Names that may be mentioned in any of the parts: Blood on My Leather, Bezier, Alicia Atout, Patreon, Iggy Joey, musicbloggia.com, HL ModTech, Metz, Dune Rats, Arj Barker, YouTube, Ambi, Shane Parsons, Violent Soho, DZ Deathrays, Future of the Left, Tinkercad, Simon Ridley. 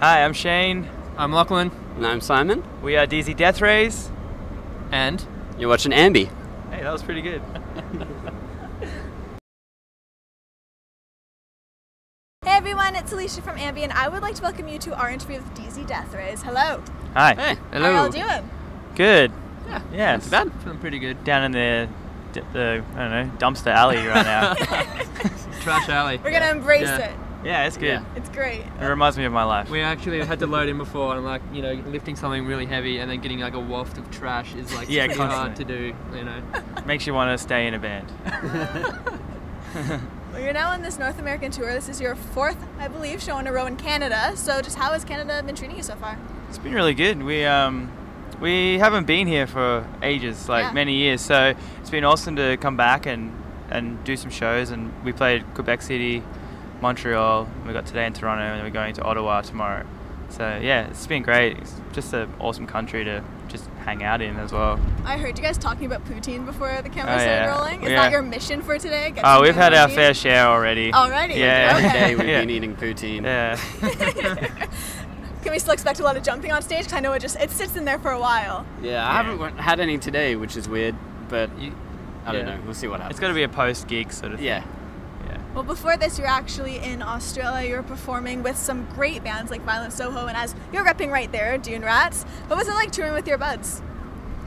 Hi, I'm Shane. I'm Lachlan. And I'm Simon. We are DZ Deathrays. And you're watching Ambi. Hey, that was pretty good. Hey everyone, it's Alicia from Ambi, and I would like to welcome you to our interview with DZ Deathrays. Hello. Hi. Hey. Hello. How are y'all doing? Good. Yeah. Not too bad. Feeling pretty good. Down in the I don't know, dumpster alley right now. Trash alley. We're gonna embrace it. Yeah, it's good. Yeah. It's great. It reminds me of my life. We actually had to load in before, and I'm like, you know, lifting something really heavy and then getting like a waft of trash is like hard to do, you know. Makes you want to stay in a band. Well, you're now on this North American tour. This is your fourth, I believe, show in a row in Canada. So just how has Canada been treating you so far? It's been really good. We haven't been here for ages, like many years. So it's been awesome to come back and do some shows. And we played Quebec City, Montreal, we got today in Toronto, and we're going to Ottawa tomorrow. So yeah, it's been great. It's just an awesome country to just hang out in as well. I heard you guys talking about poutine before the camera started rolling. Is that your mission for today? Oh, we've had our fair share already. Already? Yeah. Okay. Every day we've been eating poutine. Yeah. Can we still expect a lot of jumping on stage? Because I know it sits in there for a while. Yeah, I haven't had any today, which is weird, but I don't know. We'll see what happens. It's got to be a post-gig sort of thing. Yeah. Well, before this, you're actually in Australia. You're performing with some great bands like Violent Soho, and as you're repping right there, Dune Rats. What was it like touring with your buds?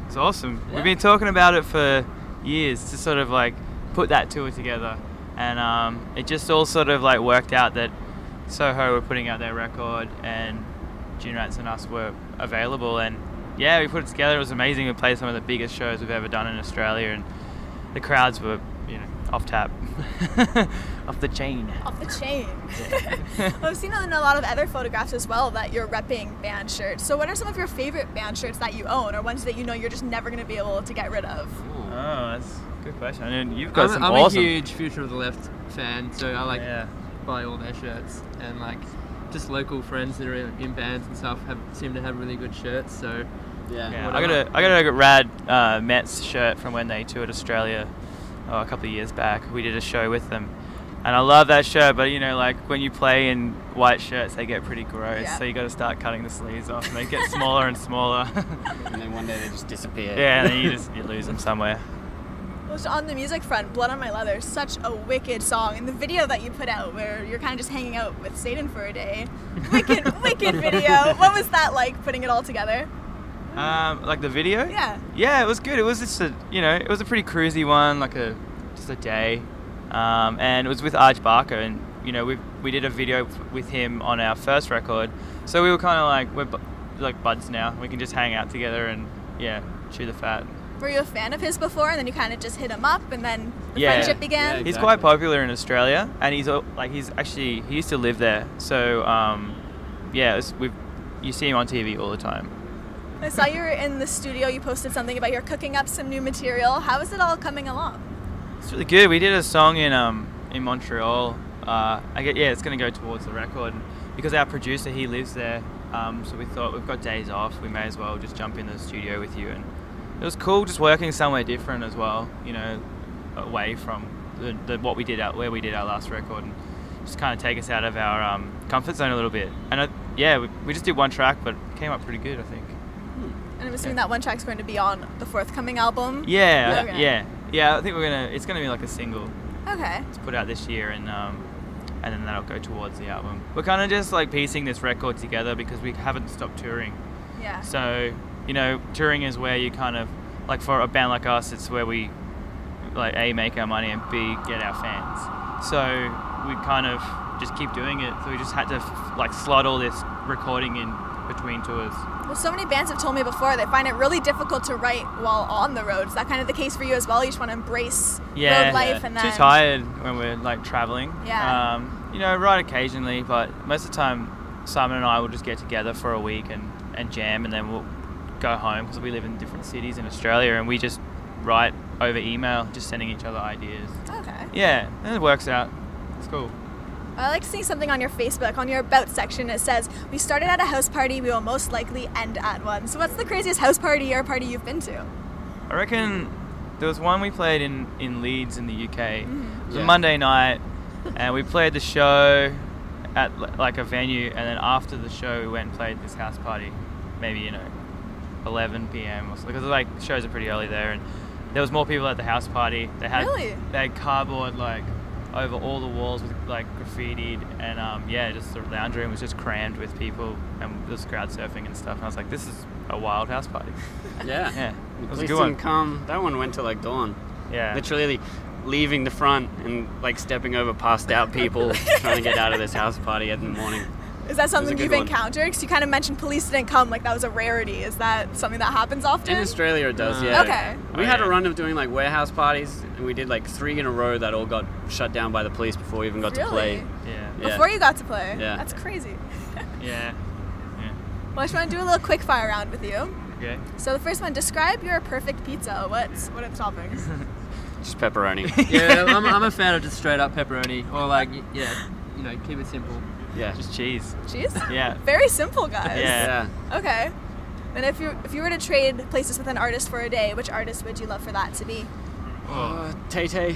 It's awesome. Yeah. We've been talking about it for years to sort of like put that tour together, and it just all sort of like worked out that Soho were putting out their record, and Dune Rats and us were available, and yeah, we put it together. It was amazing. We played some of the biggest shows we've ever done in Australia, and the crowds were, you know, off tap. Off the chain. Off the chain. Well, I've seen in a lot of other photographs as well that you're repping band shirts. So what are some of your favorite band shirts that you own, or ones that you know you're just never going to be able to get rid of? Oh, that's a good question. I mean, you've got I'm awesome. I'm a huge Future of the Left fan, so I like buy all their shirts, and like just local friends that are in bands and stuff seem to have really good shirts. So yeah. I got a rad Metz shirt from when they toured Australia. A couple of years back, we did a show with them, and I love that shirt. But you know, like when you play in white shirts, they get pretty gross. Yeah. So you got to start cutting the sleeves off, and they get smaller and smaller. And then one day they just disappear. Yeah, and then you lose them somewhere. Well, so on the music front, "Blood on My Leather" such a wicked song, and the video that you put out, where you're kind of just hanging out with Satan for a day, wicked video. What was that like, putting it all together? Like the video? Yeah. Yeah, it was good. It was just a pretty cruisy one, like just a day. And it was with Arj Barker, and you know, we did a video with him on our first record. So we were kind of like, we're like buds now. We can just hang out together and chew the fat. Were you a fan of his before, and then you kind of just hit him up, and then the friendship began? Yeah, exactly. He's quite popular in Australia, and he used to live there. So you see him on TV all the time. I saw you were in the studio, you posted something about you're cooking up some new material. How is it all coming along? It's really good. We did a song in Montreal. It's going to go towards the record. And because our producer, he lives there, so we thought we've got days off, we may as well just jump in the studio with you. And it was cool just working somewhere different as well, you know, away from where we did our last record, and just kind of take us out of our comfort zone a little bit. And we just did one track, but it came up pretty good, I think. And I'm assuming that one track's going to be on the forthcoming album? Yeah, I think it's going to be like a single. Okay. It's put out this year, and then that'll go towards the album. We're kind of just like piecing this record together because we haven't stopped touring. Yeah. So, you know, touring is where you kind of, like for a band like us, it's where we like A, make our money, and B, get our fans. So we kind of just keep doing it. So we just had to like slot all this recording in between tours. Well, so many bands have told me before they find it really difficult to write while on the road. Is that kind of the case for you as well? You just want to embrace road life and then... Too tired when we're like traveling. Yeah. You know, write occasionally, but most of the time Simon and I will just get together for a week and jam, and then we'll go home because we live in different cities in Australia, and we just write over email, just sending each other ideas. Okay. Yeah, and it works out. It's cool. I like seeing something on your Facebook, on your About section. It says, "We started at a house party, we will most likely end at one." So what's the craziest house party or party you've been to? I reckon there was one we played in Leeds in the UK. Mm-hmm. It was a Monday night, and we played the show, at like a venue, and then after the show we went and played this house party, maybe, you know, 11 p.m. or so, because like shows are pretty early there, and there was more people at the house party. They had they had cardboard like over all the walls with like graffitied, and yeah, just the lounge room was just crammed with people and just crowd surfing and stuff. And I was like, this is a wild house party. Yeah, yeah. It was a good one. Come, that one went to like dawn. Yeah, literally leaving the front and like stepping over passed out people trying to get out of this house party in the morning. Is that something you've encountered? Because you kind of mentioned police didn't come, like that was a rarity. Is that something that happens often? In Australia it does, yeah. Okay. We had a run of doing like warehouse parties, and we did like 3 in a row that all got shut down by the police before we even got to play. Yeah. Before you got to play? Yeah. That's crazy. Yeah. Yeah. Well, I just want to do a little quick fire round with you. Okay. So the first one, describe your perfect pizza. What are the toppings? Just pepperoni. Yeah, I'm a fan of just straight up pepperoni, or like, yeah, you know, keep it simple. Yeah, just cheese. Cheese? Yeah. Very simple, guys. Yeah. Okay. And if you were to trade places with an artist for a day, which artist would you love for that to be? Tay-Tay.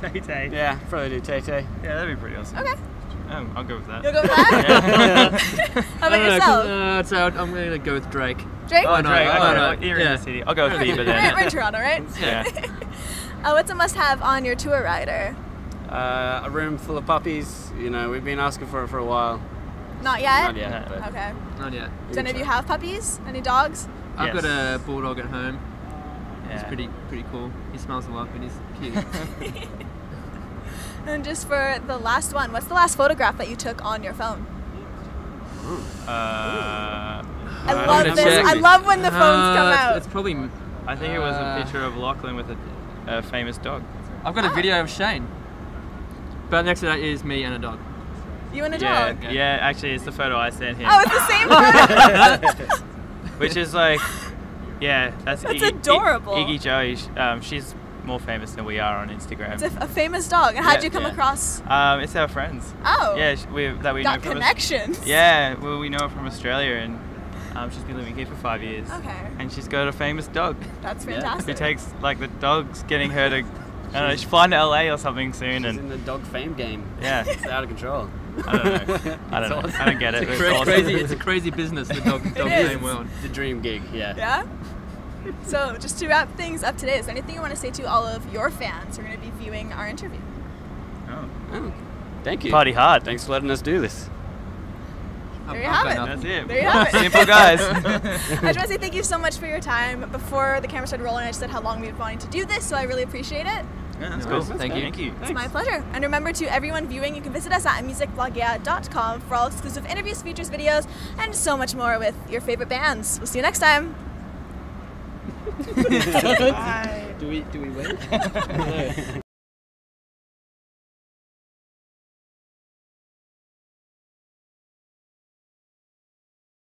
Tay-Tay. Yeah, probably do Tay-Tay. Yeah, that'd be pretty awesome. Okay. I'll go with that. You'll go with that? Yeah. How about yourself? So I'm going to go with Drake. Drake? Oh, no. Drake. You're in the city. I'll go with Bieber then. We're in Toronto, right? Yeah. What's a must-have on your tour rider? A room full of puppies. You know, we've been asking for it for a while. Not yet? Not yet. No. Okay. Not yet. So any of you have puppies? Any dogs? I've got a bulldog at home. Yeah. He's pretty cool. He smells a lot, but he's cute. And just for the last one, what's the last photograph that you took on your phone? I love this. I love when the phones come out. It's probably... I think it was a picture of Lachlan with a famous dog. I've got a video of Shane. But next to that is me and a dog. You and a dog? Yeah, actually it's the photo I sent him. Oh, it's the same photo! Which is like, yeah, that's Iggy, adorable. Iggy Joey, she's more famous than we are on Instagram. It's a famous dog. And how'd you come across? It's our friends. Oh. Yeah, we got know connections. Yeah, well, we know her from Australia, and she's been living here for 5 years. Okay. And she's got a famous dog. That's fantastic. Who takes, like, the dog's getting her to... I don't know, she's flying to LA or something soon. She's in the dog fame game. Yeah. It's out of control. I don't know. I don't get it. It's a crazy business, the dog fame world. The dream gig, yeah. Yeah? So just to wrap things up today, is there anything you want to say to all of your fans who are going to be viewing our interview? Oh. Thank you. Party hard. Thanks for letting us do this. There you have it. That's it. There you have it. Simple guys. I just want to say thank you so much for your time. Before the camera started rolling, I just said how long we've been wanting to do this, so I really appreciate it. Yeah, that's cool. Thank you. It's my pleasure. And remember, to everyone viewing, you can visit us at musicbloggia.com for all exclusive interviews, features, videos, and so much more with your favorite bands. We'll see you next time. Bye. Do we wait?